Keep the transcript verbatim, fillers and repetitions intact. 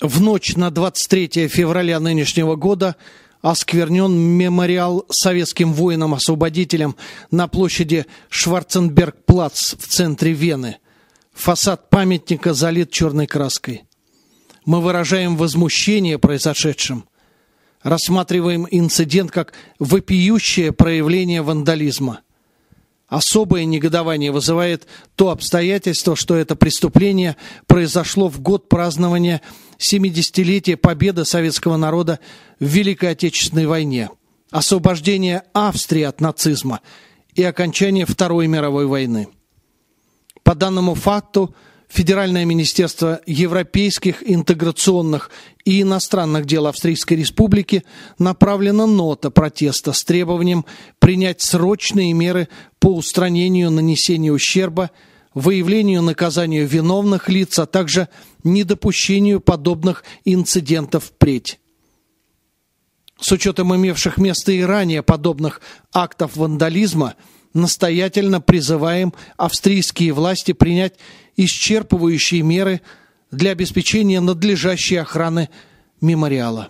в ночь на двадцать третье февраля нынешнего года осквернен мемориал советским воинам-освободителям на площади Шварценбергплац в центре Вены. Фасад памятника залит черной краской. Мы выражаем возмущение произошедшим, рассматриваем инцидент как вопиющее проявление вандализма. Особое негодование вызывает то обстоятельство, что это преступление произошло в год празднования семидесятилетия победы советского народа в Великой Отечественной войне, освобождения Австрии от нацизма и окончания Второй мировой войны. По данному факту Федеральное министерство европейских, интеграционных и иностранных дел Австрийской Республики направлена нота протеста с требованием принять срочные меры по устранению нанесения ущерба, выявлению наказанию виновных лиц, а также недопущению подобных инцидентов впредь. С учетом имевших место и ранее подобных актов вандализма, настоятельно призываем австрийские власти принять исчерпывающие меры для обеспечения надлежащей охраны мемориала.